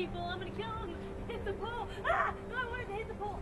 people. I'm gonna kill him. Hit the pole. Ah! No, I wanted to hit the pole.